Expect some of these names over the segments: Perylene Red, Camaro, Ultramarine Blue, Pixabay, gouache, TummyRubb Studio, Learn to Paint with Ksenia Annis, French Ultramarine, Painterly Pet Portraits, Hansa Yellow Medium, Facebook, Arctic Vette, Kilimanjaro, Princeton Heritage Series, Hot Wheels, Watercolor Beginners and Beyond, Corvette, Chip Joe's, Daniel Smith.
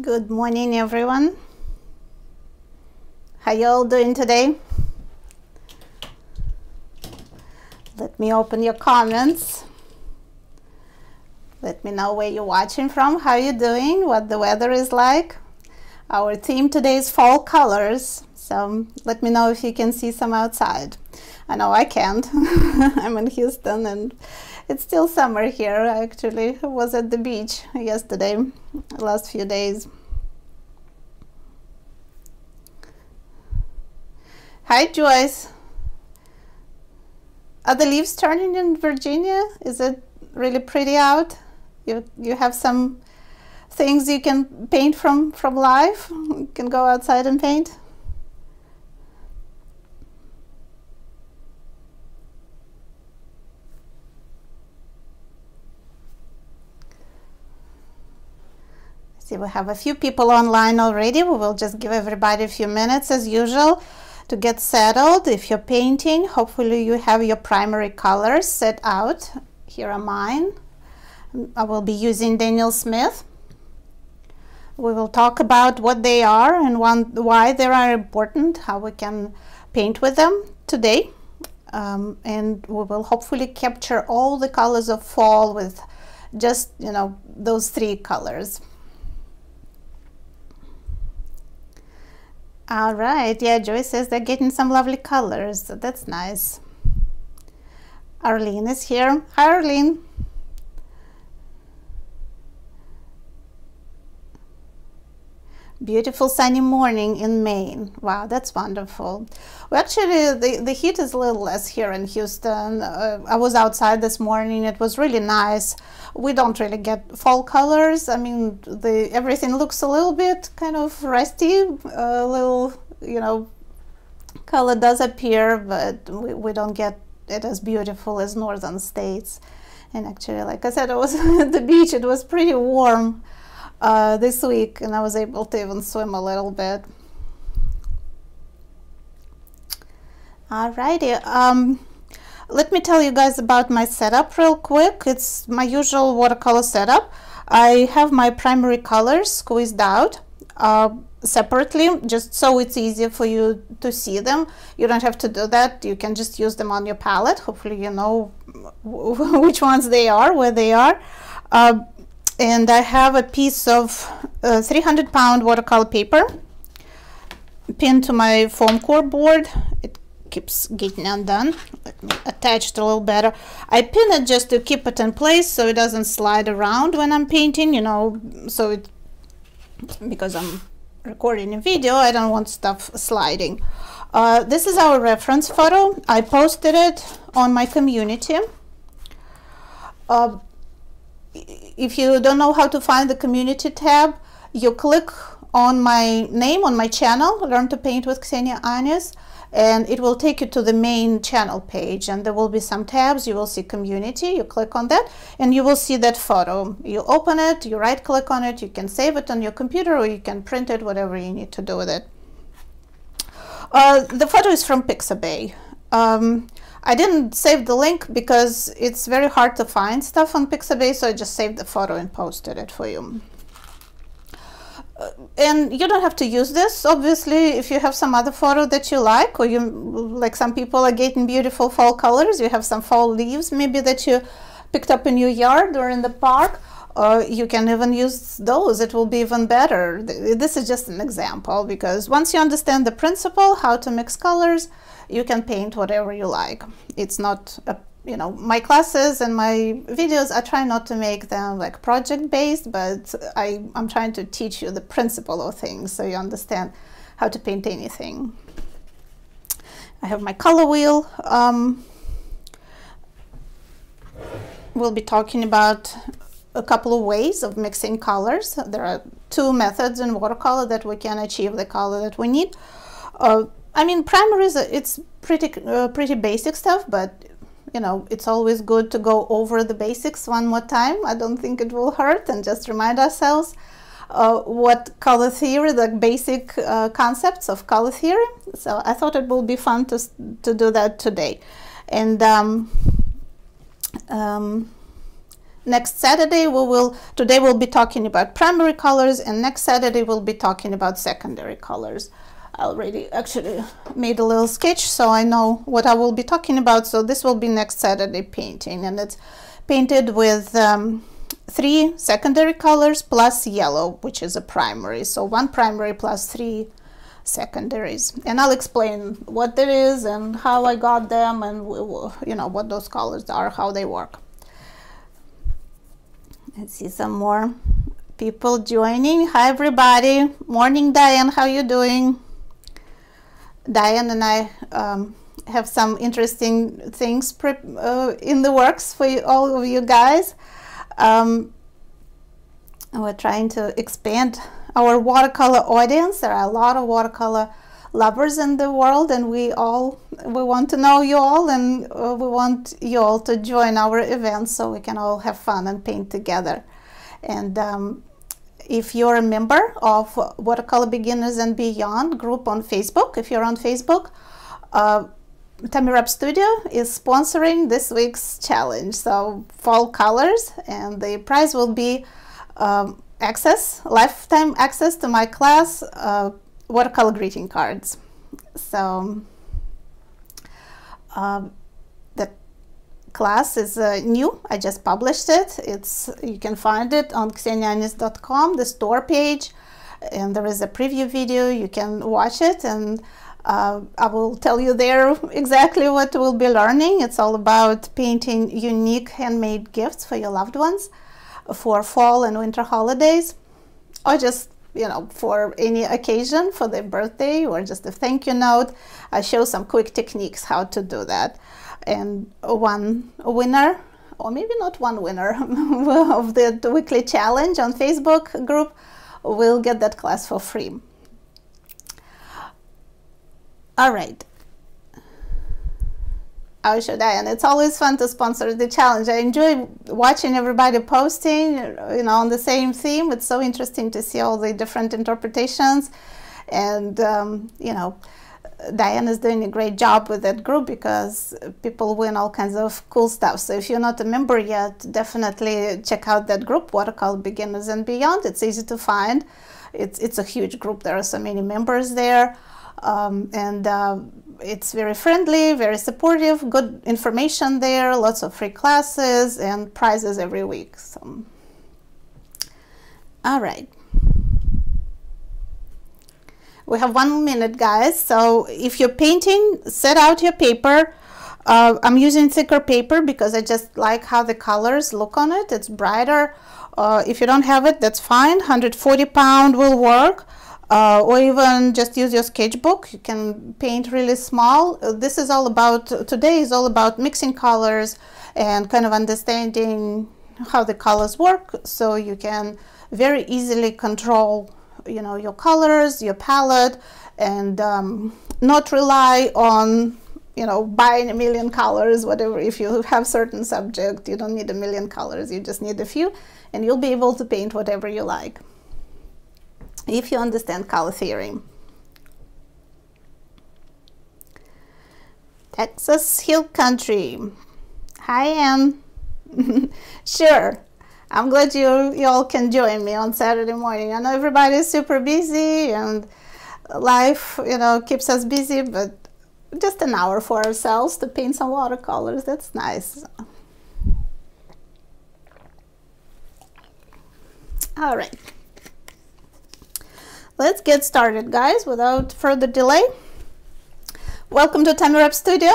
Good morning, everyone. How y'all doing today? Let me open your comments. Let me know where you're watching from, how you're doing, what the weather is like. Our theme today is fall colors, so let me know if you can see some outside. I know I can't. I'm in Houston and it's still summer here. I actually was at the beach yesterday, the last few days. Hi, Joyce. Are the leaves turning in Virginia? Is it really pretty out? You have some things you can paint from life? You can go outside and paint? We have a few people online already. We will just give everybody a few minutes as usual to get settled. If you're painting, hopefully you have your primary colors set out. Here are mine. I will be using Daniel Smith. We will talk about what they are and why they are important, how we can paint with them today. And we will hopefully capture all the colors of fall with just, you know, those three colors. All right, yeah, Joyce says they're getting some lovely colors, so that's nice. Arlene is here. Hi, Arlene. Beautiful sunny morning in Maine. Wow, that's wonderful. Well, actually, the heat is a little less here in Houston. I was outside this morning. It was really nice. We don't really get fall colors. I mean, everything looks a little bit kind of rusty. A little, you know, color does appear, but we don't get it as beautiful as northern states. And actually, like I said, I was at the beach. It was pretty warm this week, and I was able to even swim a little bit. Alrighty, let me tell you guys about my setup real quick. It's my usual watercolor setup. I have my primary colors squeezed out separately, just so it's easier for you to see them. You don't have to do that. You can just use them on your palette. Hopefully you know which ones they are, where they are. And I have a piece of 300-pound watercolor paper pinned to my foam core board. It keeps getting undone. Let me attach it a little better. I pin it just to keep it in place so it doesn't slide around when I'm painting, you know, so it, because I'm recording a video, I don't want stuff sliding. This is our reference photo. I posted it on my community. If you don't know how to find the community tab, you click on my name on my channel, Learn to Paint with Ksenia Annis, and it will take you to the main channel page, and there will be some tabs. You will see community. You click on that and you will see that photo. You open it, you right click on it, you can save it on your computer or you can print it, whatever you need to do with it. The photo is from Pixabay. I didn't save the link because it's very hard to find stuff on Pixabay, so I just saved the photo and posted it for you. And you don't have to use this, obviously. If you have some other photo that you like, or you like, some people are getting beautiful fall colors, you have some fall leaves maybe that you picked up in your yard or in the park, you can even use those. It will be even better. This is just an example, because once you understand the principle, how to mix colors, you can paint whatever you like. It's not, you know, my classes and my videos, I try not to make them like project-based, but I'm trying to teach you the principle of things so you understand how to paint anything. I have my color wheel. We'll be talking about a couple of ways of mixing colors. There are two methods in watercolor that we can achieve the color that we need. I mean, primaries, it's pretty basic stuff, but, you know, it's always good to go over the basics one more time. I don't think it will hurt, and just remind ourselves what color theory, the basic concepts of color theory. So I thought it will be fun to do that today. And next Saturday today we'll be talking about primary colors, and next Saturday we'll be talking about secondary colors. I already actually made a little sketch, so I know what I will be talking about. So this will be next Saturday painting, and it's painted with 3 secondary colors plus yellow, which is a primary. So 1 primary plus 3 secondaries, and I'll explain what that is and how I got them, and you know what those colors are, how they work. Let's see some more people joining. Hi everybody, morning Diane, how you doing? Diane and I have some interesting things in the works for you, all of you guys. We're trying to expand our watercolor audience. There are a lot of watercolor lovers in the world, and we want to know you all, and we want you all to join our events so we can all have fun and paint together. And if you're a member of Watercolor Beginners and Beyond group on Facebook, if you're on Facebook, TummyRubb Studio is sponsoring this week's challenge, so fall colors, and the prize will be lifetime access to my class watercolor greeting cards. So the class is new. I just published it. You can find it on kseniaannis.com, the store page, and there is a preview video. You can watch it, and I will tell you there exactly what we'll be learning. It's all about painting unique handmade gifts for your loved ones for fall and winter holidays, or just, you know, for any occasion, for their birthday, or just a thank you note. I show some quick techniques how to do that. And one winner, or maybe not one winner, of the weekly challenge on Facebook group will get that class for free. All right. Oh, sure, Diane. It's always fun to sponsor the challenge. I enjoy watching everybody posting, you know, on the same theme. It's so interesting to see all the different interpretations. And, you know, Diane is doing a great job with that group because people win all kinds of cool stuff. So if you're not a member yet, definitely check out that group, Watercolor Beginners and Beyond. It's easy to find. It's a huge group. There are so many members there. It's very friendly, very supportive, good information there, lots of free classes and prizes every week. So, all right. We have 1 minute, guys. So if you're painting, set out your paper. I'm using thicker paper because I just like how the colors look on it. It's brighter. If you don't have it, that's fine. 140-pound will work. Or even just use your sketchbook. You can paint really small. This is all about, today is all about mixing colors and kind of understanding how the colors work, so you can very easily control, you know, your colors, your palette, and not rely on, you know, buying a million colors, whatever. If you have certain subject, you don't need a million colors, you just need a few, and you'll be able to paint whatever you like, if you understand color theory. Texas Hill Country. Hi, Anne. Sure. I'm glad you all can join me on Saturday morning. I know everybody's super busy and life, you know, keeps us busy, but just an hour for ourselves to paint some watercolors. That's nice. All right. Let's get started, guys, without further delay. Welcome to TummyRubb Studio,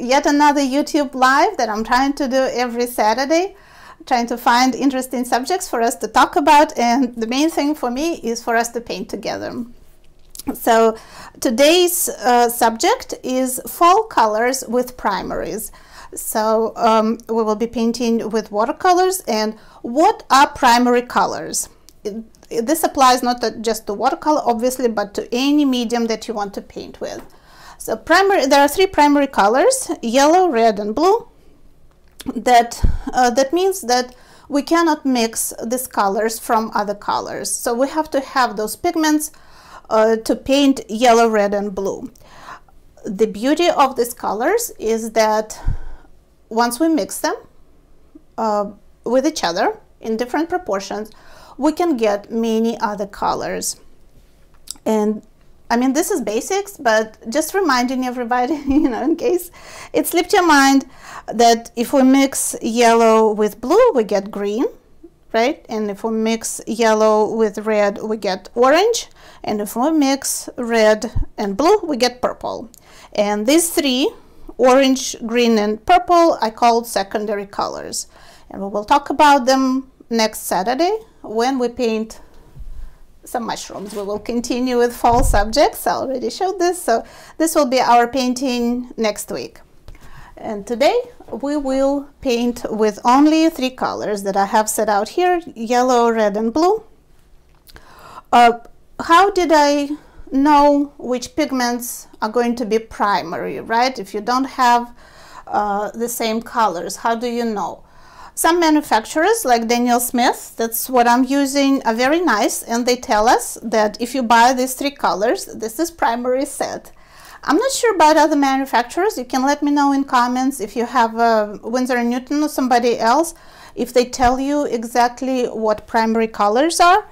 yet another YouTube live that I'm trying to do every Saturday, trying to find interesting subjects for us to talk about, and the main thing for me is for us to paint together. So today's subject is fall colors with primaries. So we will be painting with watercolors, and what are primary colors? This applies not just to watercolor, obviously, but to any medium that you want to paint with. So there are 3 primary colors, yellow, red, and blue. That means that we cannot mix these colors from other colors. So we have to have those pigments to paint yellow, red, and blue. The beauty of these colors is that once we mix them, with each other in different proportions, we can get many other colors. And I mean, this is basics, but just reminding everybody, you know, in case it slipped your mind, that if we mix yellow with blue, we get green, right? And if we mix yellow with red, we get orange. And if we mix red and blue, we get purple. And these three, orange, green, and purple, I called secondary colors. And we will talk about them next Saturday when we paint some mushrooms. We will continue with fall subjects. I already showed this, so this will be our painting next week. And today we will paint with only three colors that I have set out here, yellow, red, and blue. How did I know which pigments are going to be primary, right? If you don't have the same colors, how do you know? Some manufacturers, like Daniel Smith, that's what I'm using, are very nice, and they tell us that if you buy these three colors, this is primary set. I'm not sure about other manufacturers. You can let me know in comments if you have Winsor & Newton or somebody else, if they tell you exactly what primary colors are.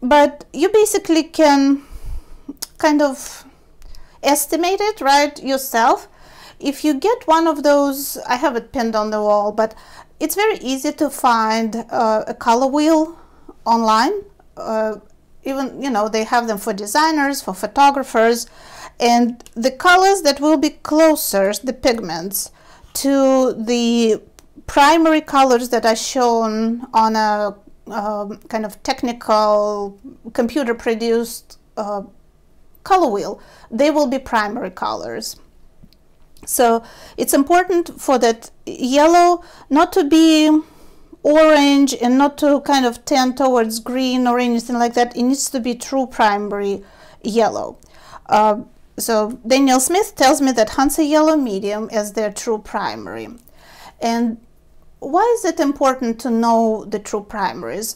But you basically can kind of estimate it, right, yourself. If you get one of those, I have it pinned on the wall, but it's very easy to find a color wheel online. Even, you know, they have them for designers, for photographers, and the colors that will be closer, the pigments, to the primary colors that are shown on a kind of technical computer-produced color wheel, they will be primary colors. So it's important for that yellow not to be orange and not to kind of tend towards green or anything like that. It needs to be true primary yellow. So Daniel Smith tells me that Hansa Yellow Medium is their true primary. And why is it important to know the true primaries?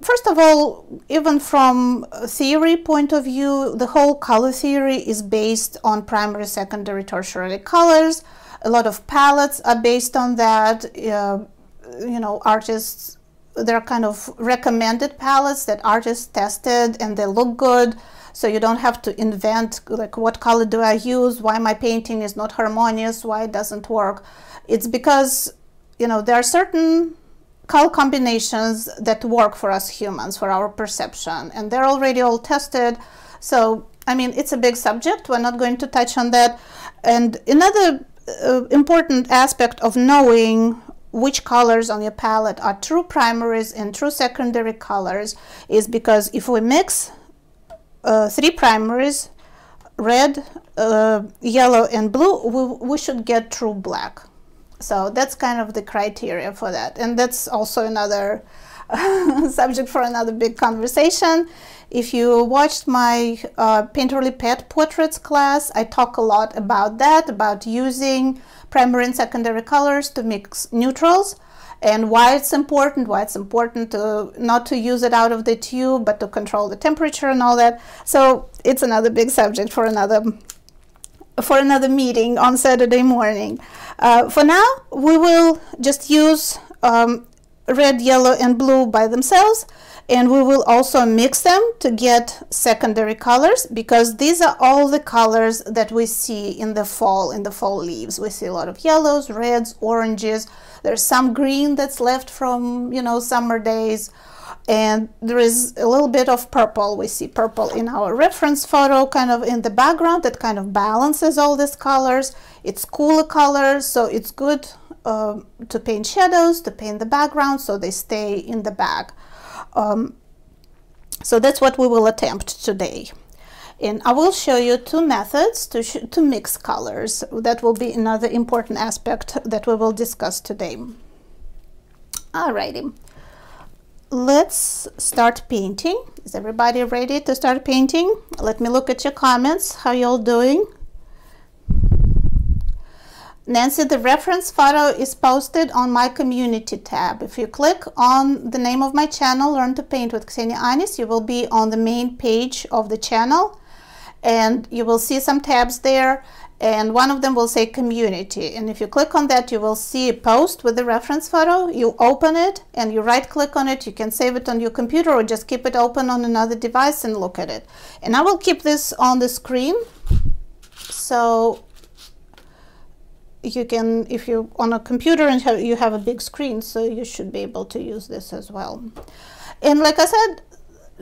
First of all, even from a theory point of view, the whole color theory is based on primary, secondary, tertiary colors. A lot of palettes are based on that. You know, artists, there are kind of recommended palettes that artists tested and they look good. So you don't have to invent, like, what color do I use? Why my painting is not harmonious? Why it doesn't work? It's because, you know, there are certain color combinations that work for us humans, for our perception, and they're already all tested. So, I mean, it's a big subject. We're not going to touch on that. And another important aspect of knowing which colors on your palette are true primaries and true secondary colors is because if we mix three primaries, red, yellow, and blue, we should get true black. So that's kind of the criteria for that. And that's also another subject for another big conversation. If you watched my Painterly Pet Portraits class, I talk a lot about that, about using primary and secondary colors to mix neutrals and why it's important to not to use it out of the tube, but to control the temperature and all that. So it's another big subject for another meeting on Saturday morning. For now, we will just use red, yellow, and blue by themselves, and we will also mix them to get secondary colors, because these are all the colors that we see in the fall leaves. We see a lot of yellows, reds, oranges. There's some green that's left from, you know, summer days. And there is a little bit of purple. We see purple in our reference photo kind of in the background that kind of balances all these colors. It's cooler colors, so it's good to paint shadows, to paint the background, so they stay in the bag. So that's what we will attempt today. And I will show you two methods to mix colors. That will be another important aspect that we will discuss today. Alrighty. Let's start painting. Is everybody ready to start painting? Let me look at your comments. How y'all doing? Nancy, the reference photo is posted on my community tab. If you click on the name of my channel, Learn to Paint with Ksenia Annis, you will be on the main page of the channel, and you will see some tabs there. and one of them will say community, and if you click on that, you will see a post with the reference photo. You open it and you right click on it. You can save it on your computer or just keep it open on another device and look at it. And I will keep this on the screen so you can, if you're on a computer and you have a big screen, so you should be able to use this as well. And like I said,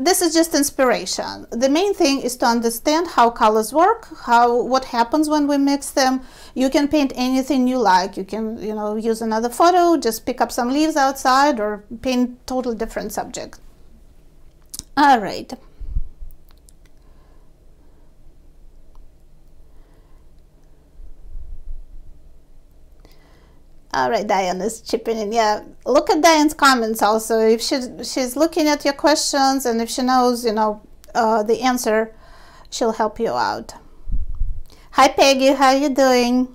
this is just inspiration. The main thing is to understand how colors work, what happens when we mix them. You can paint anything you like. You can, you know, use another photo, just pick up some leaves outside, or paint totally different subject. All right. All right, Diane is chipping in. Yeah, look at Diane's comments also. If she's looking at your questions, and if she knows, you know, the answer, she'll help you out. Hi, Peggy. How you doing?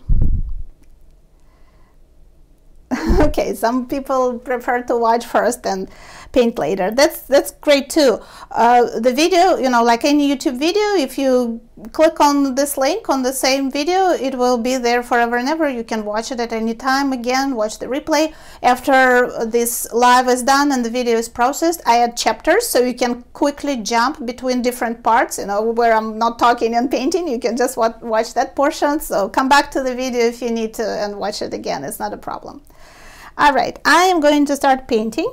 Okay, some people prefer to watch first and paint later. That's great too. The video, you know, like any YouTube video, if you click on this link on the same video, it will be there forever and ever. You can watch it at any time. Again, watch the replay. After this live is done and the video is processed, I add chapters so you can quickly jump between different parts, you know, where I'm not talking and painting. You can just watch that portion. So come back to the video if you need to and watch it again. It's not a problem. All right, I am going to start painting,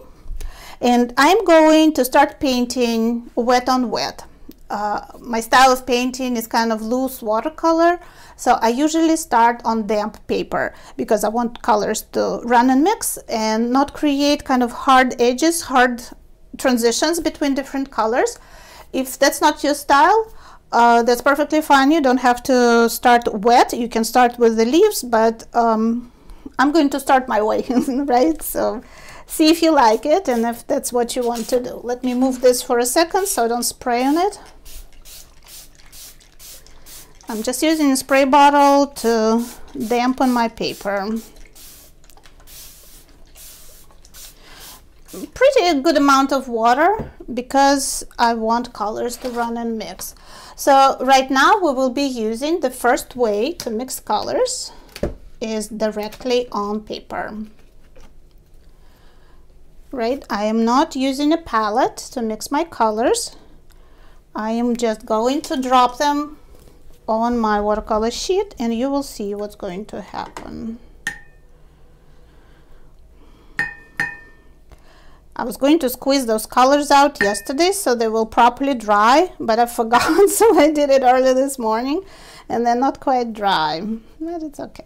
and I'm going to start painting wet on wet. My style of painting is kind of loose watercolor, so I usually start on damp paper because I want colors to run and mix and not create kind of hard edges, hard transitions between different colors. If that's not your style, that's perfectly fine. You don't have to start wet. You can start with the leaves, but I'm going to start my way, right? So see if you like it and if that's what you want to do. Let me move this for a second so I don't spray on it. I'm just using a spray bottle to dampen my paper. Pretty good amount of water because I want colors to run and mix. So right now we will be using the first way to mix colors is directly on paper. Right, I am not using a palette to mix my colors. I am just going to drop them on my watercolor sheet and you will see what's going to happen. I was going to squeeze those colors out yesterday so they will properly dry, but I forgot, so I did it early this morning and they're not quite dry, but it's okay.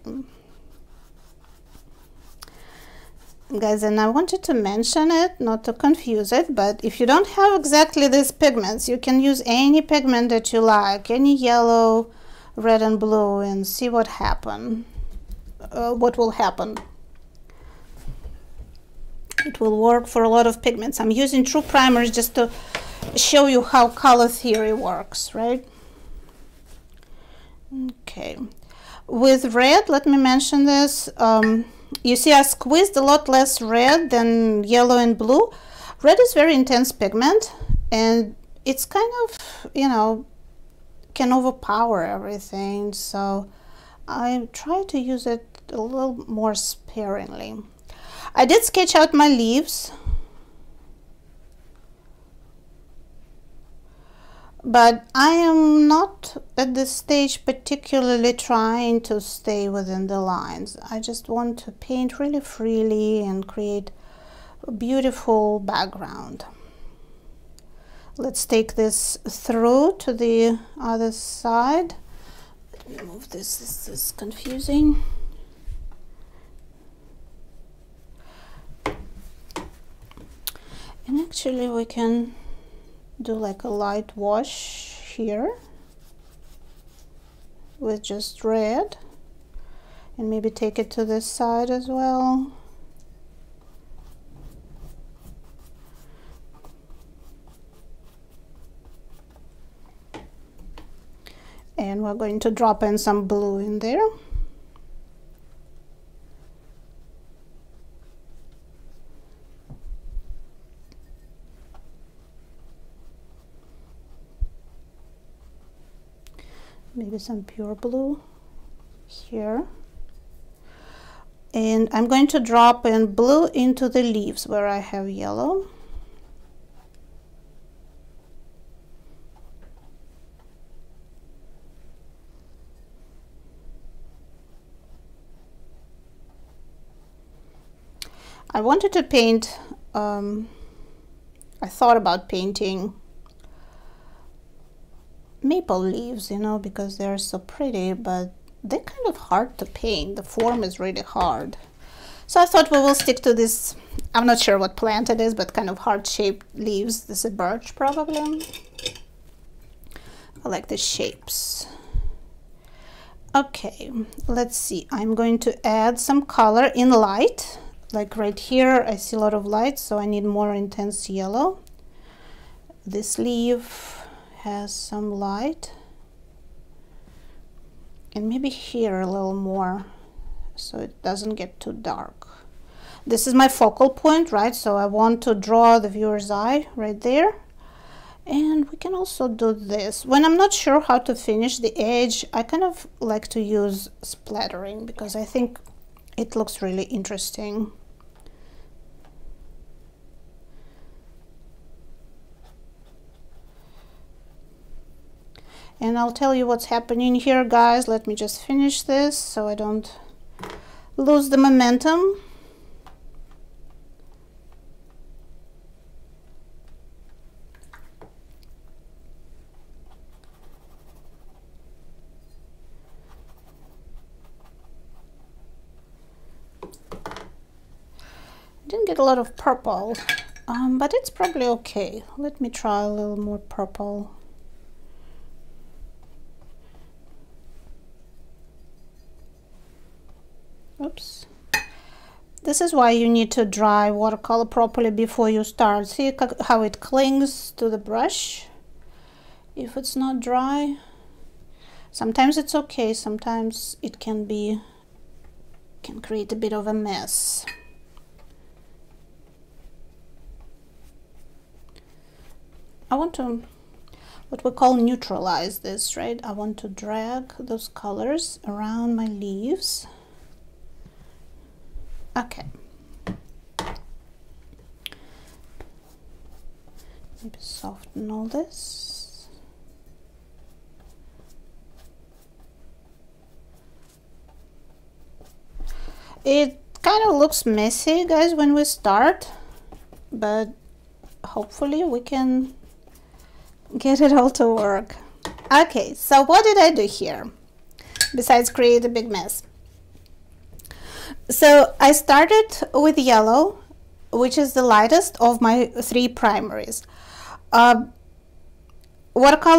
Guys, and I wanted to mention it, not to confuse it, but if you don't have exactly these pigments, you can use any pigment that you like, any yellow, red and blue, and see what happen. What will happen. It will work for a lot of pigments. I'm using true primers just to show you how color theory works, right? Okay, with red, let me mention this. You see I squeezed a lot less red than yellow and blue. Red is very intense pigment and it's kind of, you know, can overpower everything, so I try to use it a little more sparingly. I did sketch out my leaves, but I am not at this stage particularly trying to stay within the lines. I just want to paint really freely and create a beautiful background. Let's take this through to the other side. Let me move this. This is confusing. And actually we can do like a light wash here with just red, and maybe take it to this side as well. And we're going to drop in some blue in there. Maybe some pure blue. here. And I'm going to drop in blue into the leaves where I have yellow. I wanted to paint, I thought about painting maple leaves, you know, because they're so pretty, but they're kind of hard to paint. The form is really hard. So I thought we will stick to this, I'm not sure what plant it is, but kind of heart-shaped leaves. This is birch probably. I like the shapes. Okay, let's see. I'm going to add some color in light. Like right here, I see a lot of light, so I need more intense yellow. This leaf has some light. And maybe here a little more, so it doesn't get too dark. This is my focal point, right? So I want to draw the viewer's eye right there. And we can also do this. When I'm not sure how to finish the edge, I kind of like to use splattering because I think it looks really interesting. And I'll tell you what's happening here, guys. Let me just finish this so I don't lose the momentum. Didn't get a lot of purple, but it's probably okay. Let me try a little more purple. Oops. This is why you need to dry watercolor properly before you start. See how it clings to the brush if it's not dry? Sometimes it's okay, sometimes it can create a bit of a mess. I want to, what we call, neutralize this, right? I want to drag those colors around my leaves. Okay. Maybe soften all this. It kind of looks messy, guys, when we start, but hopefully we can get it all to work. Okay, so what did I do here besides create a big mess? So I started with yellow, which is the lightest of my three primaries. Watercolor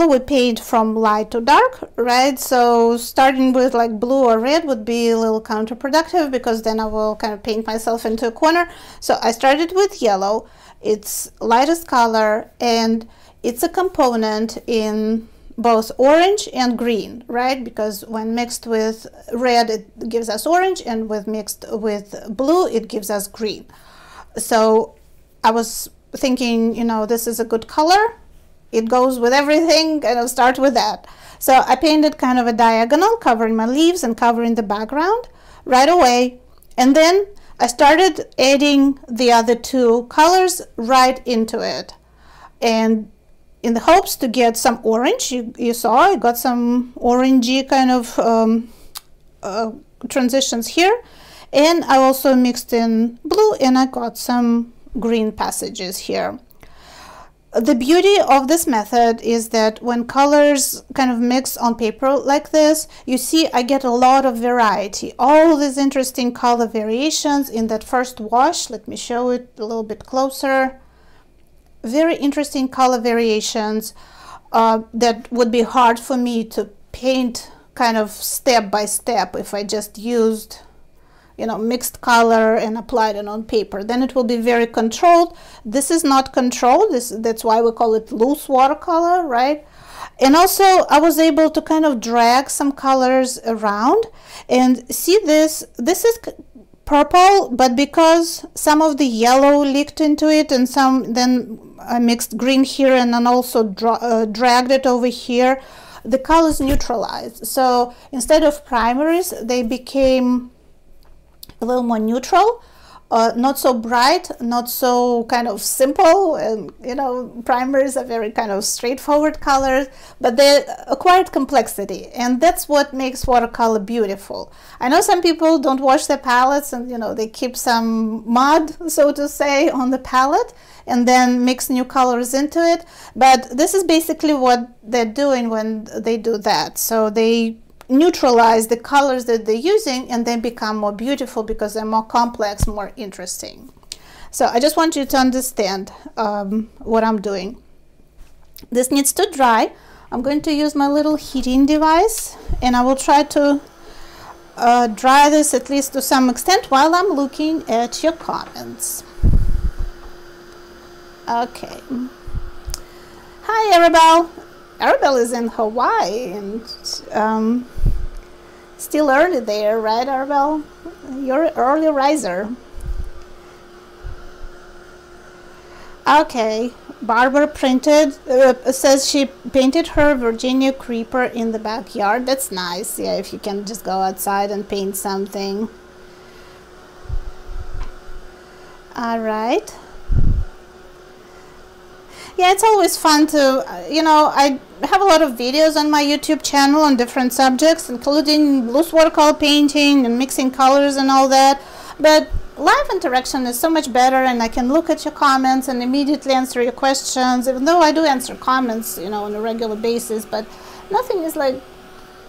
we paint from light to dark, right? So starting with like blue or red would be a little counterproductive because then I will kind of paint myself into a corner. So I started with yellow. It's lightest color and it's a component in both orange and green, right? Because when mixed with red, it gives us orange, and with mixed with blue, it gives us green. So I was thinking, you know, this is a good color. It goes with everything, and I'll start with that. So I painted kind of a diagonal, covering my leaves and covering the background right away. And then I started adding the other two colors right into it. And in the hopes to get some orange, you saw I got some orangey kind of transitions here, and I also mixed in blue and I got some green passages here. The beauty of this method is that when colors kind of mix on paper like this, you see I get a lot of variety, all these interesting color variations in that first wash. Let me show it a little bit closer. Very interesting color variations that would be hard for me to paint kind of step by step if I just used, you know, mixed color and applied it on paper. Then it will be very controlled. This is not controlled. That's why we call it loose watercolor, right? And also I was able to kind of drag some colors around and see this is purple, but because some of the yellow leaked into it and then I mixed green here and then also dragged it over here, the colors neutralized. So instead of primaries, they became a little more neutral, not so bright, not so kind of simple. And you know, primaries are very kind of straightforward colors, but they acquired complexity, and that's what makes watercolor beautiful. I know some people don't wash their palettes, and you know, they keep some mud, so to say, on the palette and then mix new colors into it, but this is basically what they're doing when they do that. So they neutralize the colors that they're using, and they become more beautiful because they're more complex, more interesting. So I just want you to understand what I'm doing. This needs to dry. I'm going to use my little heating device, and I will try to dry this at least to some extent while I'm looking at your comments. Okay. Hi, Arabelle. Arabelle is in Hawaii, and still early there, right, Arabelle? You're an early riser. Okay, Barbara printed, says she painted her Virginia creeper in the backyard. That's nice, yeah, if you can just go outside and paint something. All right. Yeah, it's always fun to, you know, I have a lot of videos on my YouTube channel on different subjects, including loose watercolor painting and mixing colors and all that. But live interaction is so much better, and I can look at your comments and immediately answer your questions, even though I do answer comments, you know, on a regular basis, but nothing is like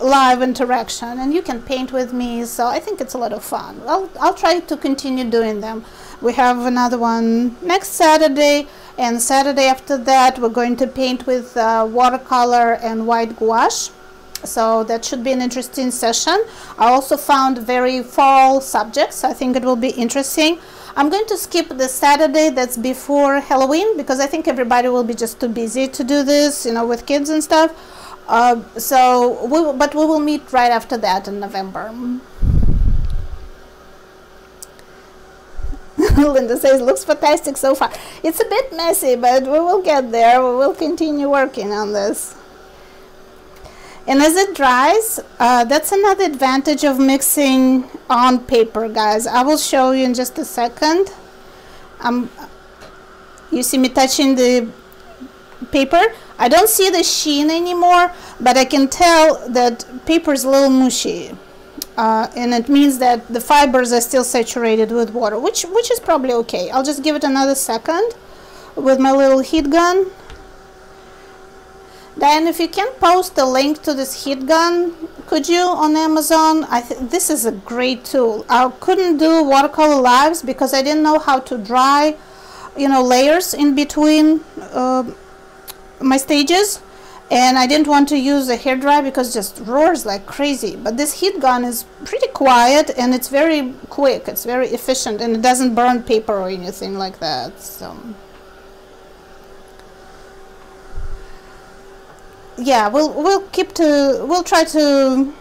live interaction, and you can paint with me, so I think it's a lot of fun. I'll try to continue doing them. We have another one next Saturday, and Saturday after that we're going to paint with watercolor and white gouache, so that should be an interesting session. I also found very fall subjects, so I think it will be interesting. I'm going to skip the Saturday that's before Halloween, because I think everybody will be just too busy to do this, you know, with kids and stuff. But we will meet right after that in November. Linda says, looks fantastic so far. It's a bit messy, but we will get there. We will continue working on this. And as it dries, that's another advantage of mixing on paper, guys. I will show you in just a second. You see me touching the paper. I don't see the sheen anymore, but I can tell that paper is a little mushy. And it means that the fibers are still saturated with water, which is probably okay. I'll just give it another second with my little heat gun. Diane, if you can post a link to this heat gun, could you, on Amazon? This is a great tool. I couldn't do watercolor lives because I didn't know how to dry, you know, layers in between my stages. And I didn't want to use a hairdryer because it just roars like crazy. But this heat gun is pretty quiet, and it's very quick, it's very efficient, and it doesn't burn paper or anything like that. So yeah, we'll try to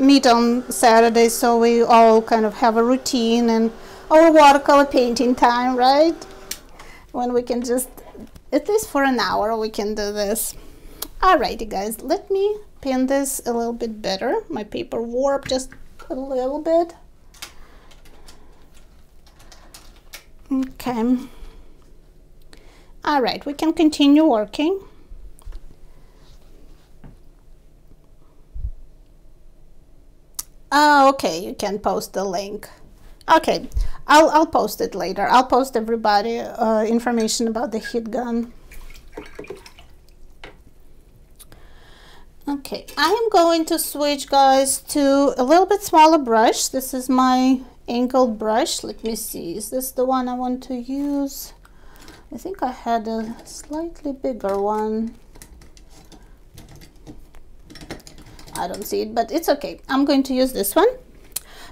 meet on Saturday, so we all kind of have a routine and our watercolor painting time, right? When we can just, at least for an hour, we can do this. Alrighty, guys, let me pin this a little bit better. My paper warped just a little bit. Okay. All right, we can continue working. Oh, okay, you can post the link. Okay, I'll post it later. I'll post everybody information about the heat gun. Okay, I am going to switch, guys, to a little bit smaller brush. This is my angled brush. Let me see, is this the one I want to use? I think I had a slightly bigger one. I don't see it, but it's okay. I'm going to use this one.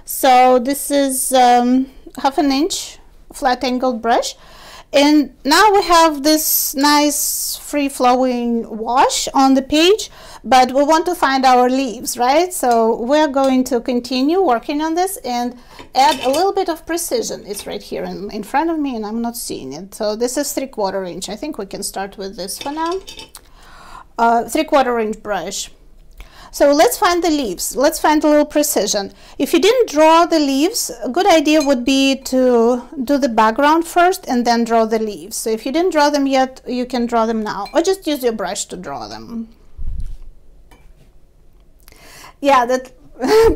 So this is half an inch flat angled brush. And now we have this nice free-flowing wash on the page, but we want to find our leaves, right? So we're going to continue working on this and add a little bit of precision. It's right here in front of me, and I'm not seeing it. So this is 3/4 inch. I think we can start with this for now. 3/4 inch brush. So let's find the leaves. Let's find a little precision. If you didn't draw the leaves, a good idea would be to do the background first and then draw the leaves. So if you didn't draw them yet, you can draw them now, or just use your brush to draw them. Yeah, that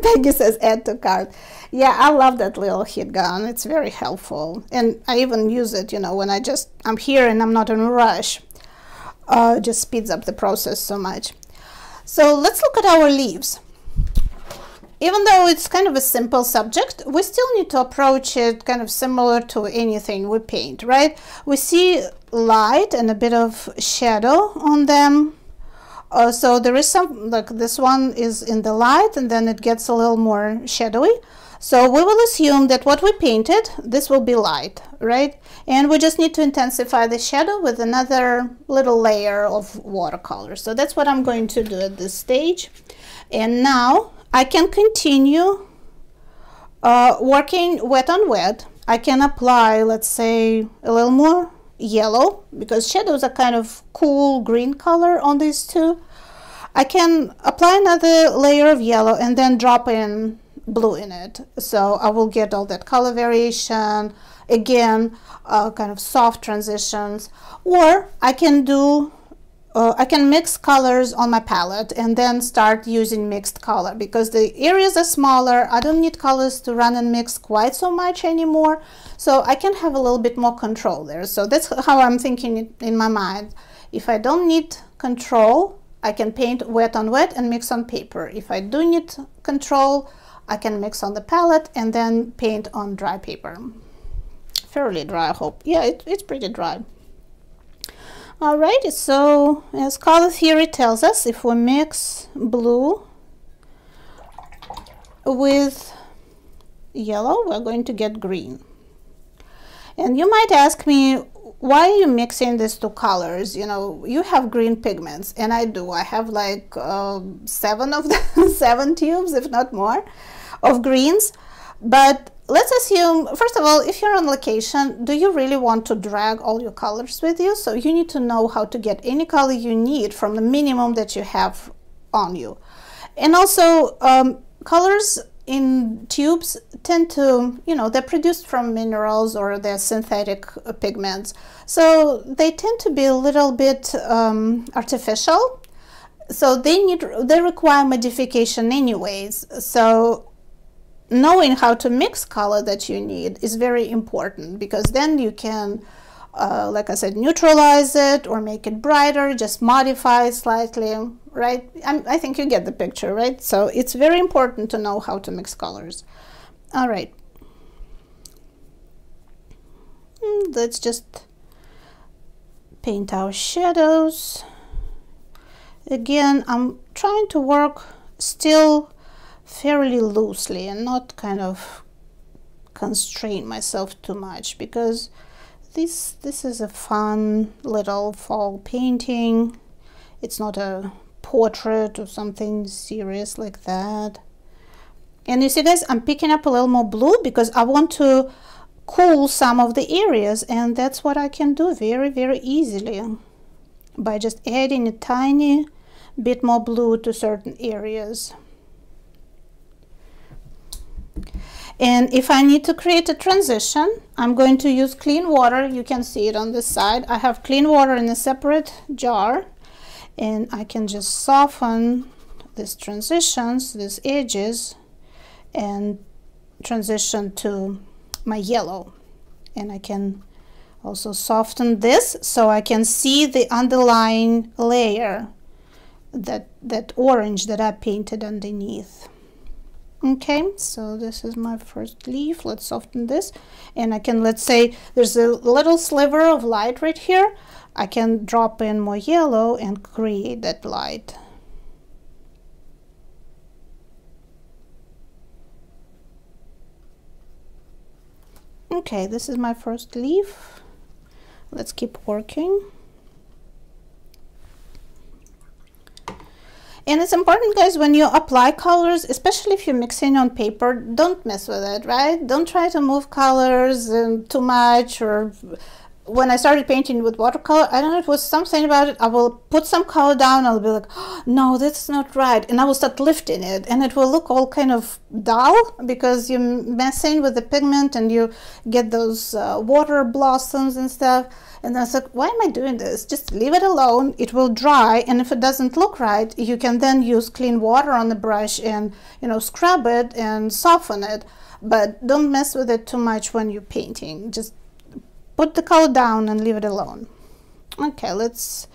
Peggy says add to cart. Yeah, I love that little heat gun. It's very helpful, and I even use it, you know, when I'm here and I'm not in a rush. Just speeds up the process so much. So let's look at our leaves. Even though it's kind of a simple subject, we still need to approach it kind of similar to anything we paint, right? We see light and a bit of shadow on them. So there is some, like this one is in the light and then it gets a little more shadowy. So we will assume that what we painted, this will be light, right? And we just need to intensify the shadow with another little layer of watercolor. So that's what I'm going to do at this stage. And now I can continue working wet on wet. I can apply, let's say, a little more yellow, because shadows are kind of cool green color on these two. I can apply another layer of yellow and then drop in blue in it, so I will get all that color variation again, kind of soft transitions. Or I can do I can mix colors on my palette and then start using mixed color, because the areas are smaller. I don't need colors to run and mix quite so much anymore, so I can have a little bit more control there. So that's how I'm thinking it in my mind. If I don't need control, I can paint wet on wet and mix on paper. If I do need control, I can mix on the palette and then paint on dry paper. Fairly dry, I hope. Yeah, it's pretty dry. Alrighty, so as color theory tells us, if we mix blue with yellow, we're going to get green. And you might ask me, why are you mixing these two colors? You know, you have green pigments, and I do. I have like 7 of them, 7 tubes, if not more, of greens. But let's assume, first of all, if you're on location, do you really want to drag all your colors with you? So you need to know how to get any color you need from the minimum that you have on you. And also, colors in tubes tend to, you know, they're produced from minerals or they're synthetic pigments, so they tend to be a little bit artificial, so they require modification anyways. So knowing how to mix color that you need is very important, because then you can like I said, neutralize it or make it brighter, just modify slightly, right? I think you get the picture, right? So it's very important to know how to mix colors. All right, let's just paint our shadows. Again, I'm trying to work still fairly loosely and not kind of constrain myself too much, because this is a fun little fall painting. It's not a portrait or something serious like that. And you see, guys, I'm picking up a little more blue because I want to cool some of the areas, and that's what I can do very, very easily by just adding a tiny bit more blue to certain areas. And if I need to create a transition, I'm going to use clean water. You can see it on this side. I have clean water in a separate jar, and I can just soften these transitions, these edges, and transition to my yellow. And I can also soften this so I can see the underlying layer, that orange that I painted underneath. Okay, so this is my first leaf. Let's soften this, and I can, let's say there's a little sliver of light right here. I can drop in more yellow and create that light. Okay, this is my first leaf. Let's keep working. And it's important, guys, when you apply colors, especially if you're mixing on paper, don't mess with it, right? Don't try to move colors too much or when I started painting with watercolor, I don't know, it was something about it. I will put some color down, I'll be like, oh, no, that's not right. And I will start lifting it, and it will look all kind of dull because you're messing with the pigment and you get those water blossoms and stuff. And I was like, why am I doing this? Just leave it alone. It will dry. And if it doesn't look right, you can then use clean water on the brush and, you know, scrub it and soften it. But don't mess with it too much when you're painting. Just put the color down and leave it alone. Okay, let's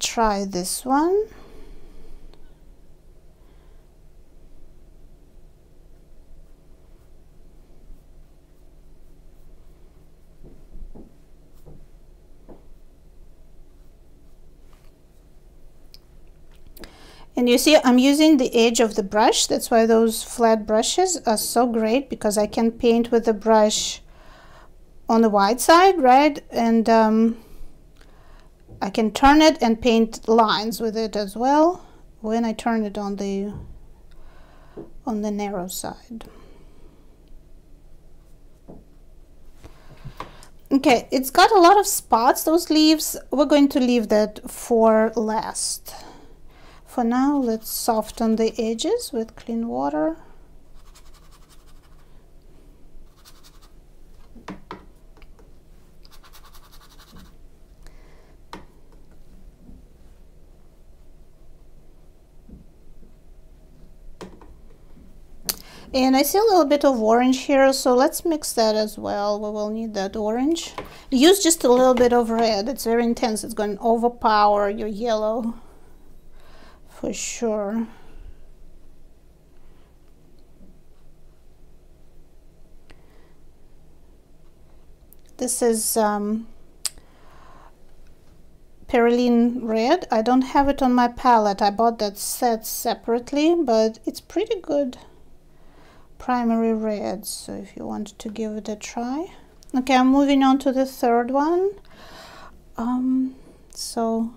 try this one. And you see I'm using the edge of the brush. That's why those flat brushes are so great, because I can paint with the brush on the wide side, right? And I can turn it and paint lines with it as well when I turn it on the narrow side. Okay, it's got a lot of spots, those leaves. We're going to leave that for last. For now, let's soften the edges with clean water. And I see a little bit of orange here, so let's mix that as well. We will need that orange. Use just a little bit of red. It's very intense. It's going to overpower your yellow for sure. This is Perylene Red. I don't have it on my palette. I bought that set separately, but it's pretty good. Primary red, so if you want to give it a try. Okay, I'm moving on to the third one. So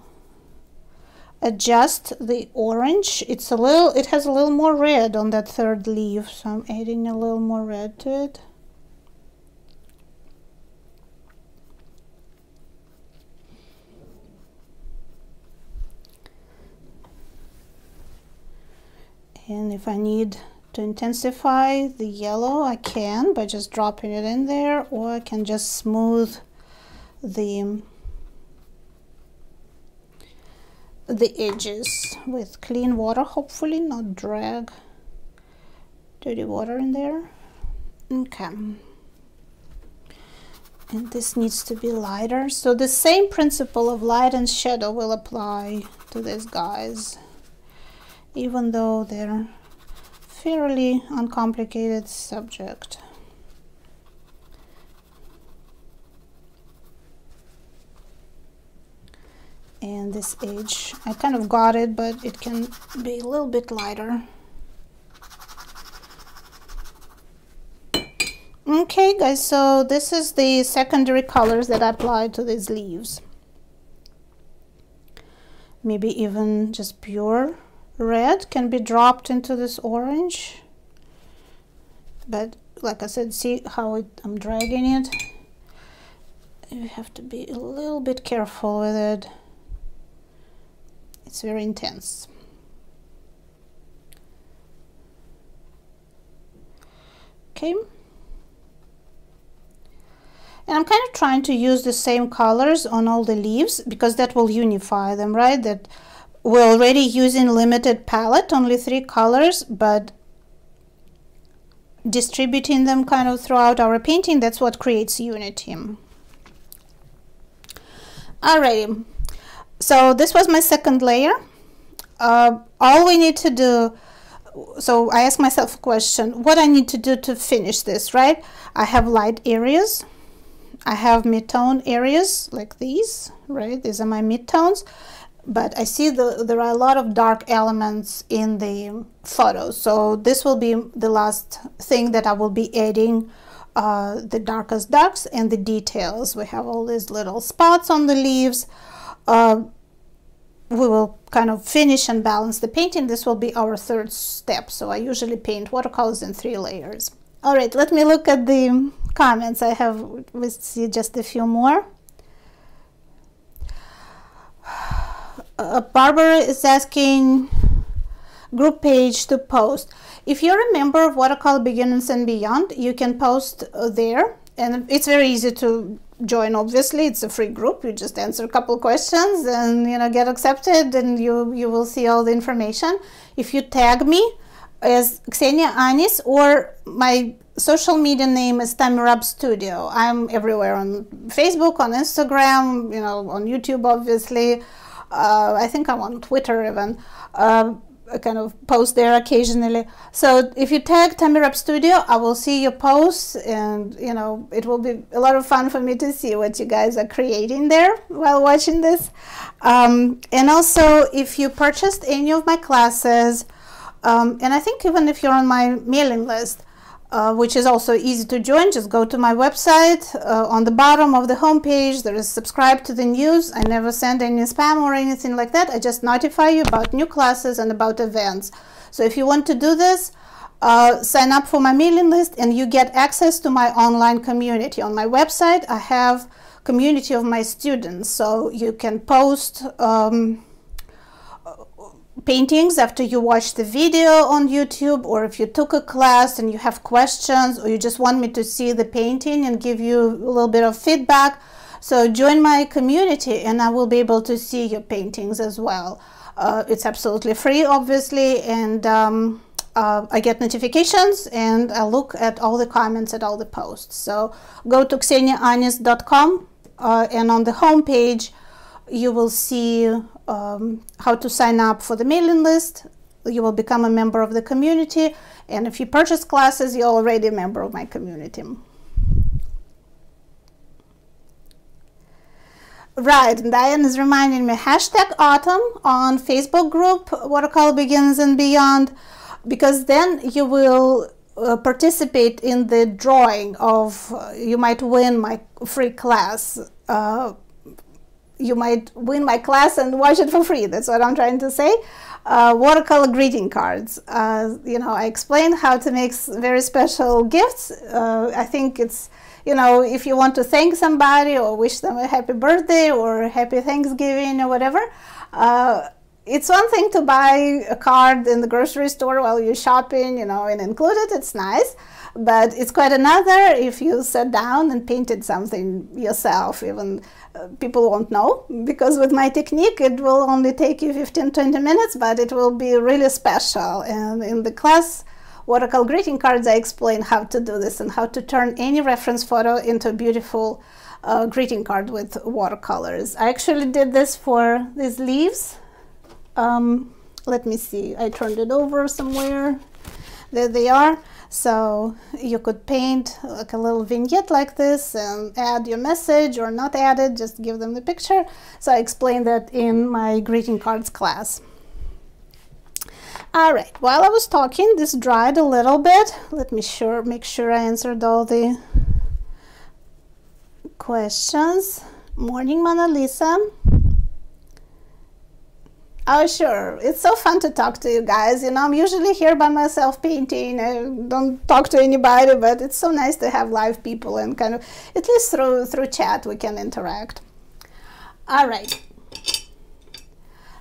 adjust the orange. It's a little, it has a little more red on that third leaf, so I'm adding a little more red to it. And if I need to intensify the yellow, I can by just dropping it in there, or I can just smooth the edges with clean water, hopefully not drag dirty water in there. Okay, and this needs to be lighter, so the same principle of light and shadow will apply to these guys, even though they're fairly uncomplicated subject. And this edge, I kind of got it, but it can be a little bit lighter. Okay guys, so this is the secondary colors that I applied to these leaves. Maybe even just pure red can be dropped into this orange, but like I said, see how I'm dragging it. You have to be a little bit careful with it. It's very intense. Okay, and I'm kind of trying to use the same colors on all the leaves, because that will unify them, right? That we're already using limited palette, only 3 colors, but distributing them kind of throughout our painting, that's what creates unity. Alrighty, so this was my second layer. All we need to do, so I ask myself a question, what I need to do to finish this, right? I have light areas, I have mid-tone areas like these, right? These are my mid-tones. But I see there are a lot of dark elements in the photo, so this will be the last thing that I will be adding, the darkest darks and the details. We have all these little spots on the leaves. We will kind of finish and balance the painting. This will be our third step, so I usually paint watercolors in 3 layers. All right, let me look at the comments. I have, we see just a few more. Barbara is asking group page to post. If you're a member of Watercolor Beginners and Beyond, you can post there, and it's very easy to join. Obviously, it's a free group. You just answer a couple questions and, you know, get accepted, and you will see all the information. If you tag me as Ksenia Annis, or my social media name is TummyRubb Studio. I'm everywhere, on Facebook, on Instagram, you know, on YouTube, obviously. I think I'm on Twitter even. I kind of post there occasionally. So if you tag TummyRubb Studio, I will see your posts, and, you know, it will be a lot of fun for me to see what you guys are creating there while watching this. And also, if you purchased any of my classes, and I think even if you're on my mailing list, which is also easy to join, just go to my website. On the bottom of the homepage, there is subscribe to the news. I never send any spam or anything like that. I just notify you about new classes and about events. So if you want to do this, sign up for my mailing list, and you get access to my online community. On my website, I have community of my students, so you can post paintings after you watch the video on YouTube, or if you took a class and you have questions, or you just want me to see the painting and give you a little bit of feedback. So join my community, and I will be able to see your paintings as well. It's absolutely free, obviously, and I get notifications, and I look at all the comments, at all the posts. So go to kseniaannis.com, and on the homepage you will see how to sign up for the mailing list. You will become a member of the community, and if you purchase classes, you're already a member of my community. Right, and Diane is reminding me, hashtag autumn on Facebook group Watercolor Beginners and Beyond, because then you will participate in the drawing of, you might win my free class. You might win my class and watch it for free. That's what I'm trying to say. Watercolor greeting cards. You know, I explained how to make very special gifts. I think it's, you know, if you want to thank somebody or wish them a happy birthday or happy Thanksgiving or whatever, it's one thing to buy a card in the grocery store while you're shopping, you know, and include it. It's nice. But it's quite another if you sat down and painted something yourself. Even people won't know, because with my technique it will only take you 15-20 minutes, but it will be really special. And in the class Watercolor Greeting Cards, I explain how to do this and how to turn any reference photo into a beautiful greeting card with watercolors. I actually did this for these leaves. Let me see, I turned it over somewhere. There they are. So you could paint like a little vignette like this and add your message, or not add it, just give them the picture. So I explained that in my greeting cards class. All right, while I was talking, this dried a little bit. Let me make sure I answered all the questions. Morning, Mona Lisa. Oh, sure. It's so fun to talk to you guys. You know, I'm usually here by myself painting. I don't talk to anybody, but it's so nice to have live people, and kind of, at least through chat, we can interact. All right.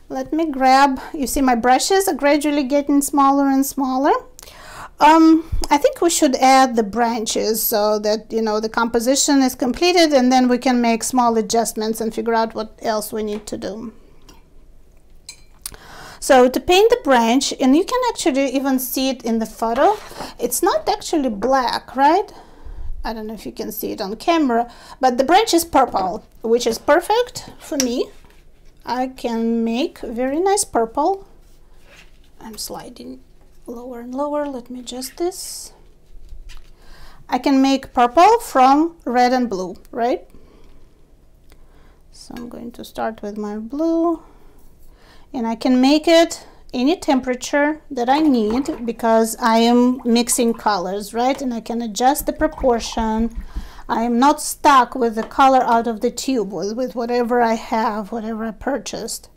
Let me grab, you see my brushes are gradually getting smaller and smaller. I think we should add the branches so that, you know, the composition is completed, and then we can make small adjustments and figure out what else we need to do. So to paint the branch, and you can actually even see it in the photo, it's not actually black, right? I don't know if you can see it on camera, but the branch is purple, which is perfect for me. I can make very nice purple. I'm sliding lower and lower. Let me adjust this. I can make purple from red and blue, right? So I'm going to start with my blue. And I can make it any temperature that I need, because I am mixing colors, right? And I can adjust the proportion. I am not stuck with the color out of the tube, with whatever I have, whatever I purchased.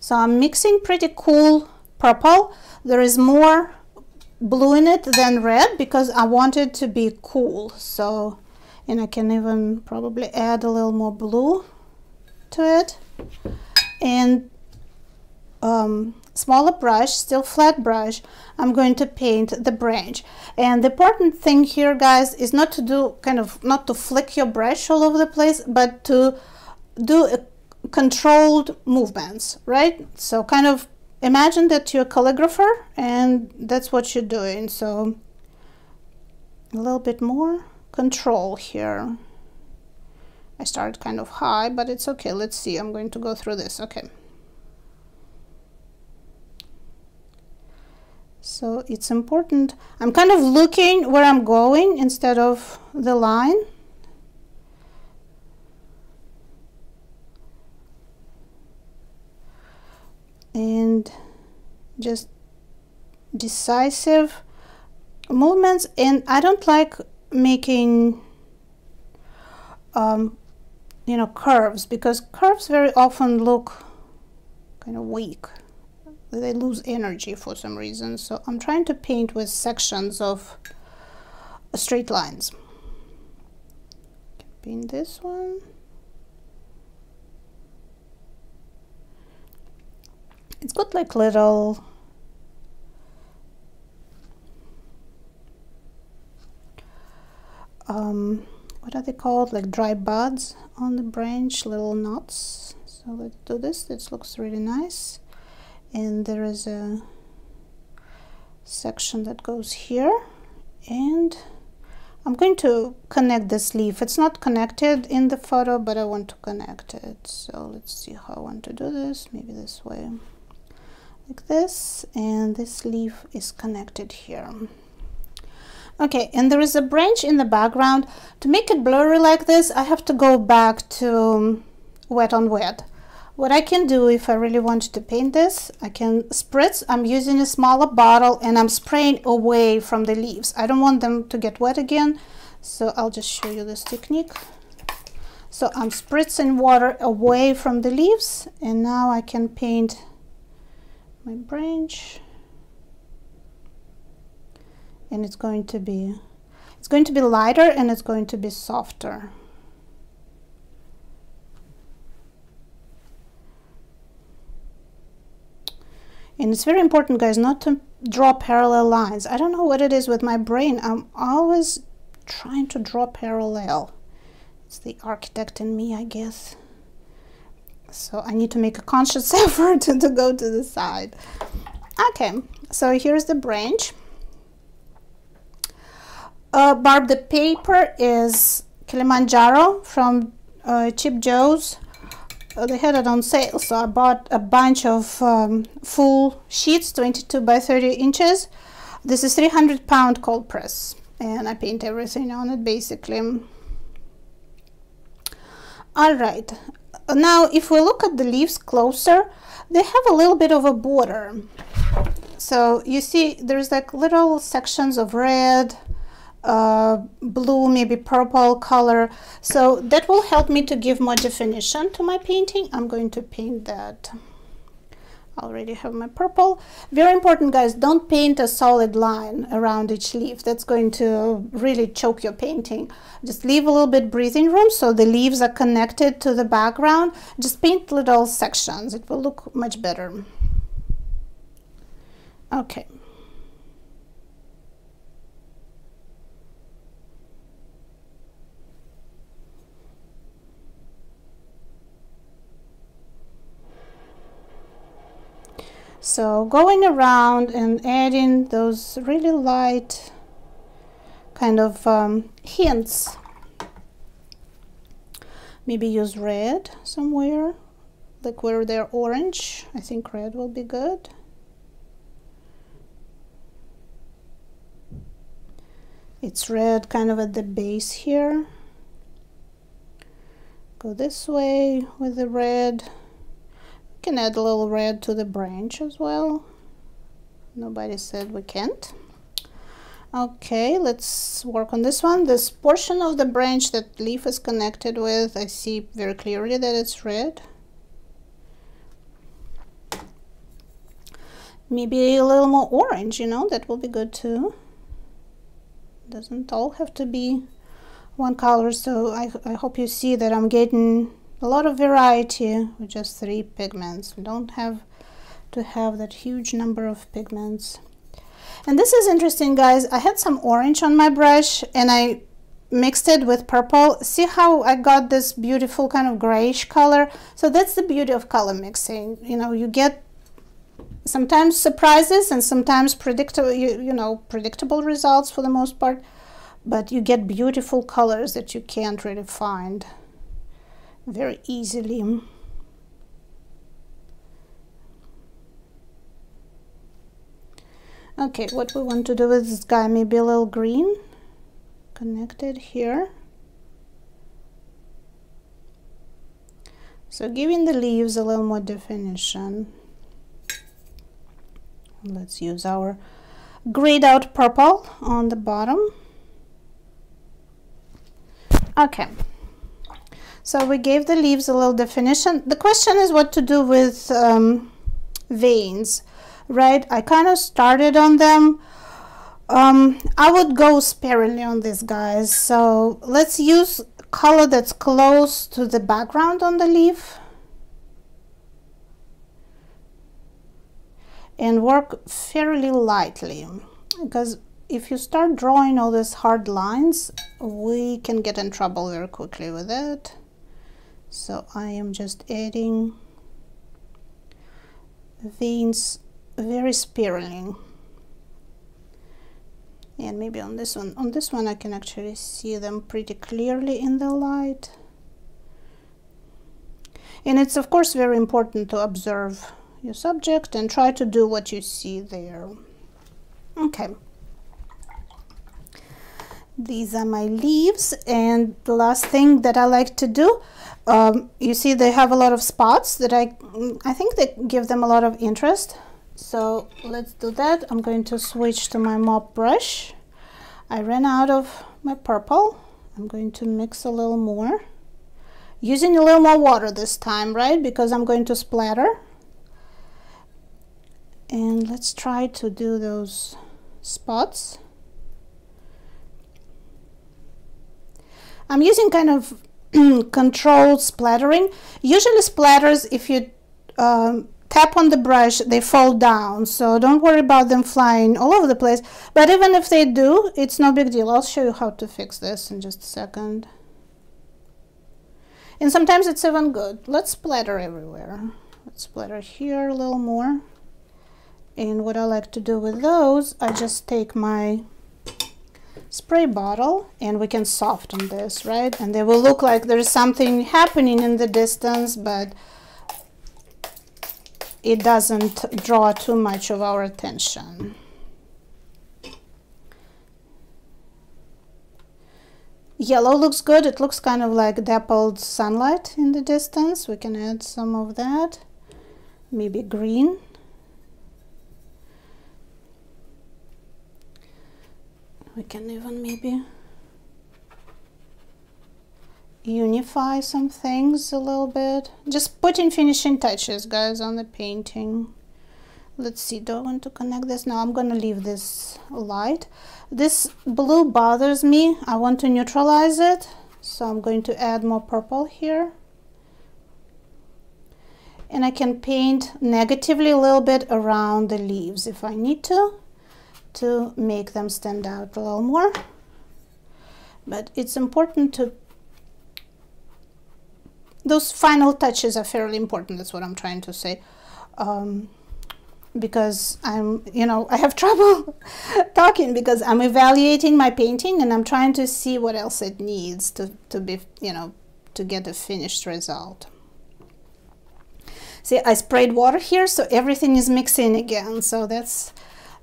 So I'm mixing pretty cool purple. There is more blue in it than red because I want it to be cool. So, and I can even probably add a little more blue to it. And smaller brush, still flat brush, I'm going to paint the branch. And the important thing here, guys, is not to do kind of, not to flick your brush all over the place, but to do a controlled movements, right? So kind of imagine that you're a calligrapher and that's what you're doing. So a little bit more control here. I started kind of high, but it's okay. Let's see, I'm going to go through this. Okay. So it's important. I'm kind of looking where I'm going instead of the line. And just decisive movements. And I don't like making, you know, curves, because curves very often look kind of weak. They lose energy for some reason. So I'm trying to paint with sections of straight lines. Paint this one. It's got like little what are they called? Like dry buds on the branch, little knots. So let's do this. This looks really nice. And there is a section that goes here, and I'm going to connect this leaf. It's not connected in the photo, but I want to connect it. So let's see how I want to do this. Maybe this way, like this, and this leaf is connected here. Okay, and there is a branch in the background. To make it blurry like this, I have to go back to wet on wet. What I can do, if I really want to paint this, I can spritz. I'm using a smaller bottle and I'm spraying away from the leaves. I don't want them to get wet again, so I'll just show you this technique. So I'm spritzing water away from the leaves, and now I can paint my branch, and it's going to be lighter and it's going to be softer. And it's very important, guys, not to draw parallel lines. I don't know what it is with my brain. I'm always trying to draw parallel. It's the architect in me, I guess. So I need to make a conscious effort to go to the side. Okay, so here's the branch. Barb, the paper is Kilimanjaro from Chip Joe's. They had it on sale, so I bought a bunch of full sheets, 22 by 30 inches. This is 300-pound cold press, and I paint everything on it, basically. All right, now if we look at the leaves closer, they have a little bit of a border. So you see there's like little sections of red, blue, maybe purple color. So that will help me to give more definition to my painting. I'm going to paint that. I already have my purple. Very important, guys, don't paint a solid line around each leaf. That's going to really choke your painting. Just leave a little bit breathing room so the leaves are connected to the background. Just paint little sections. It will look much better. Okay. So going around and adding those really light kind of hints. Maybe use red somewhere, like where they're orange. I think red will be good. It's red kind of at the base here. Go this way with the red. Can add a little red to the branch as well. Nobody said we can't. Okay, let's work on this one. This portion of the branch that leaf is connected with, I see very clearly that it's red. Maybe a little more orange, you know, that will be good too. Doesn't all have to be one color. So I hope you see that I'm getting a lot of variety with just 3 pigments. We don't have to have that huge number of pigments. And this is interesting, guys. I had some orange on my brush and I mixed it with purple. See how I got this beautiful kind of grayish color? So that's the beauty of color mixing. You know, you get sometimes surprises and sometimes predictable, predictable results for the most part, but you get beautiful colors that you can't really find very easily. Okay, what we want to do with this guy, maybe a little green connected here. So giving the leaves a little more definition. Let's use our grayed out purple on the bottom. Okay, so we gave the leaves a little definition. The question is what to do with veins, right? I kind of started on them. I would go sparingly on these guys. So let's use color that's close to the background on the leaf. And work fairly lightly, because if you start drawing all these hard lines, we can get in trouble very quickly with it. So I am just adding veins very sparingly. And maybe on this one I can actually see them pretty clearly in the light. And it's of course very important to observe your subject and try to do what you see there. Okay, these are my leaves, and the last thing that I like to do, you see they have a lot of spots that I think they give them a lot of interest. So let's do that. I'm going to switch to my mop brush. I ran out of my purple. I'm going to mix a little more, using a little more water this time, right, because I'm going to splatter. And let's try to do those spots. I'm using kind of controlled splattering. Usually splatters, if you tap on the brush, they fall down. So don't worry about them flying all over the place. But even if they do, it's no big deal. I'll show you how to fix this in just a second. And sometimes it's even good. Let's splatter everywhere. Let's splatter here a little more. And what I like to do with those, I just take my spray bottle, and we can soften this, right? And they will look like there's something happening in the distance, but it doesn't draw too much of our attention. Yellow looks good. It looks kind of like dappled sunlight in the distance. We can add some of that, maybe green. We can even maybe unify some things a little bit. Just putting finishing touches, guys, on the painting. Let's see, do I want to connect this? No, I'm gonna leave this light. This blue bothers me. I want to neutralize it. So I'm going to add more purple here. And I can paint negatively a little bit around the leaves if I need to make them stand out a little more. But it's important to, those final touches are fairly important, that's what I'm trying to say, because I'm, I have trouble talking because I'm evaluating my painting and I'm trying to see what else it needs to be, to get a finished result. See, I sprayed water here, so everything is mixing again, so that's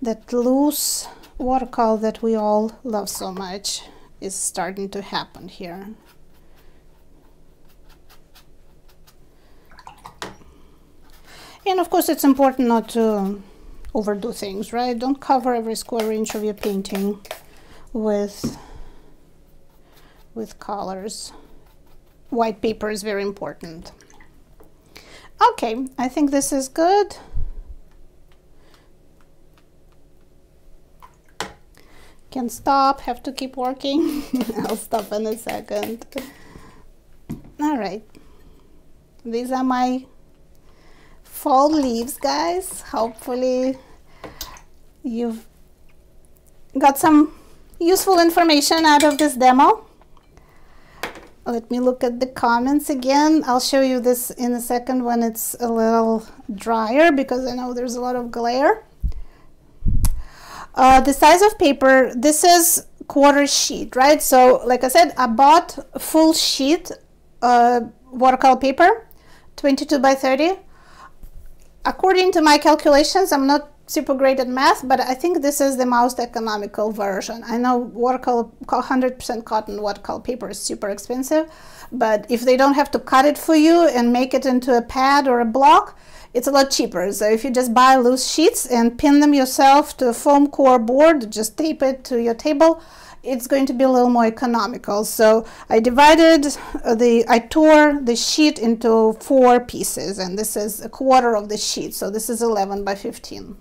that loose watercolor that we all love so much is starting to happen here. And of course it's important not to overdo things, right? Don't cover every square inch of your painting with colors. White paper is very important. Okay, I think this is good. Can stop, have to keep working. I'll stop in a second. All right, these are my fall leaves, guys. Hopefully you've got some useful information out of this demo. Let me look at the comments again. I'll show you this in a second when it's a little drier, because I know there's a lot of glare. The size of paper, this is quarter sheet, right? So like I said, I bought full sheet watercolor paper, 22 by 30. According to my calculations, I'm not super great at math, but I think this is the most economical version. I know watercolor 100% cotton watercolor paper is super expensive, but if they don't have to cut it for you and make it into a pad or a block, it's a lot cheaper. So if you just buy loose sheets and pin them yourself to a foam core board, just tape it to your table, it's going to be a little more economical. So I tore the sheet into 4 pieces, and this is a quarter of the sheet. So this is 11 by 15.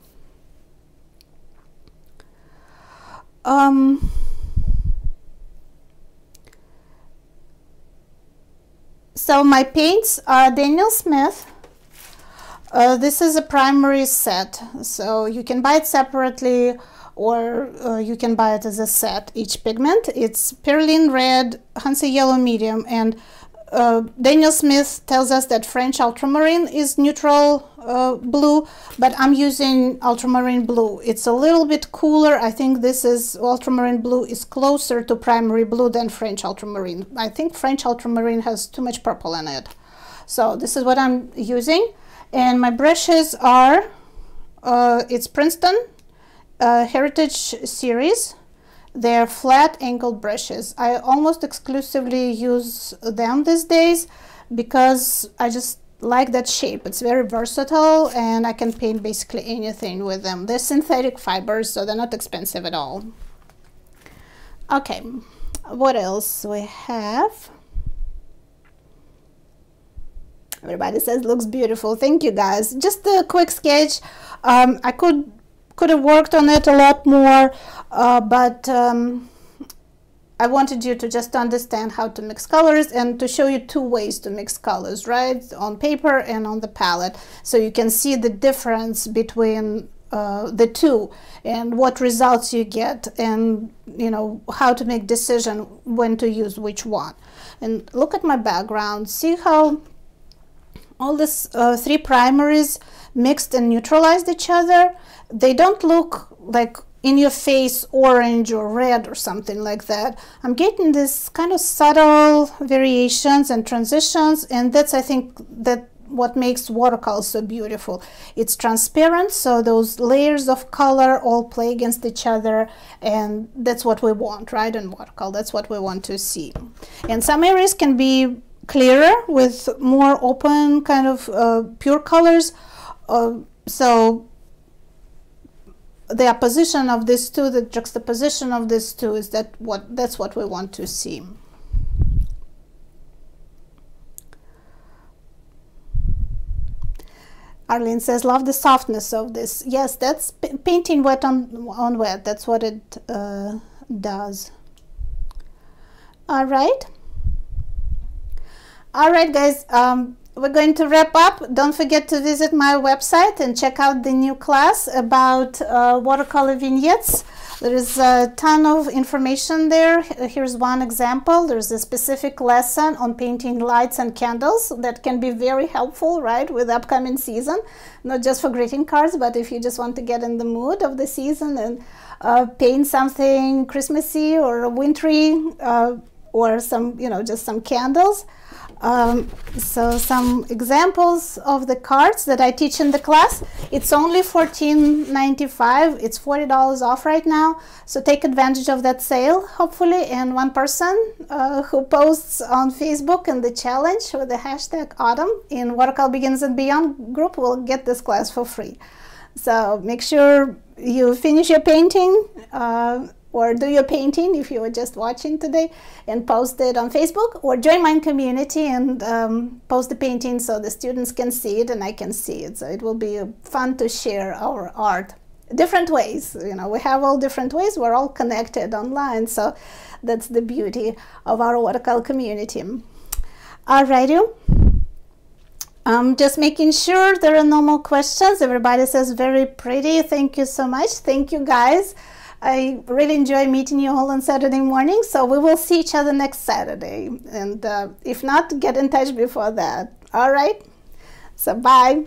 So my paints are Daniel Smith. This is a primary set, so you can buy it separately, or you can buy it as a set, each pigment. It's Perylene Red, Hansa Yellow Medium, and Daniel Smith tells us that French Ultramarine is neutral blue, but I'm using Ultramarine Blue. It's a little bit cooler. I think this is Ultramarine Blue is closer to primary blue than French Ultramarine. I think French Ultramarine has too much purple in it. So this is what I'm using. And my brushes are, it's Princeton Heritage Series. They're flat angled brushes. I almost exclusively use them these days because I just like that shape. It's very versatile and I can paint basically anything with them. They're synthetic fibers, so they're not expensive at all. Okay, what else we have? Everybody says looks beautiful. Thank you, guys. Just a quick sketch. I could have worked on it a lot more, but I wanted you to just understand how to mix colors and to show you 2 ways to mix colors, right? On paper and on the palette, so you can see the difference between the 2 and what results you get, and you know how to make decision when to use which one. And look at my background. See how all these 3 primaries mixed and neutralized each other. They don't look like in your face orange or red or something like that. I'm getting this kind of subtle variations and transitions, and that's, I think, that what makes watercolor so beautiful. It's transparent, so those layers of color all play against each other, and that's what we want, right? In watercolor, that's what we want to see. And some areas can be clearer with more open kind of pure colors, so the opposition of these 2, the juxtaposition of these 2, is that's what we want to see. Arlene says, love the softness of this. Yes, that's painting wet on wet. That's what it does. All right. All right, guys, we're going to wrap up. Don't forget to visit my website and check out the new class about watercolor vignettes. There is a ton of information there. Here's one example. There's a specific lesson on painting lights and candles that can be very helpful, right, with upcoming season, not just for greeting cards, but if you just want to get in the mood of the season and paint something Christmassy or wintry, or some, you know, just some candles. So some examples of the cards that I teach in the class. It's only $14.95. It's $40 off right now. So take advantage of that sale, hopefully. And one person who posts on Facebook in the challenge with the hashtag autumn in Watercolor Beginners and Beyond group will get this class for free. So make sure you finish your painting, or do your painting if you were just watching today, and post it on Facebook, or join my community and post the painting so the students can see it and I can see it. So it will be fun to share our art different ways. You know, we have all different ways. We're all connected online. So that's the beauty of our watercolor community. Alrighty. Just making sure there are no more questions. Everybody says very pretty. Thank you so much. Thank you guys. I really enjoy meeting you all on Saturday morning. So we will see each other next Saturday. And if not, get in touch before that. All right. So bye.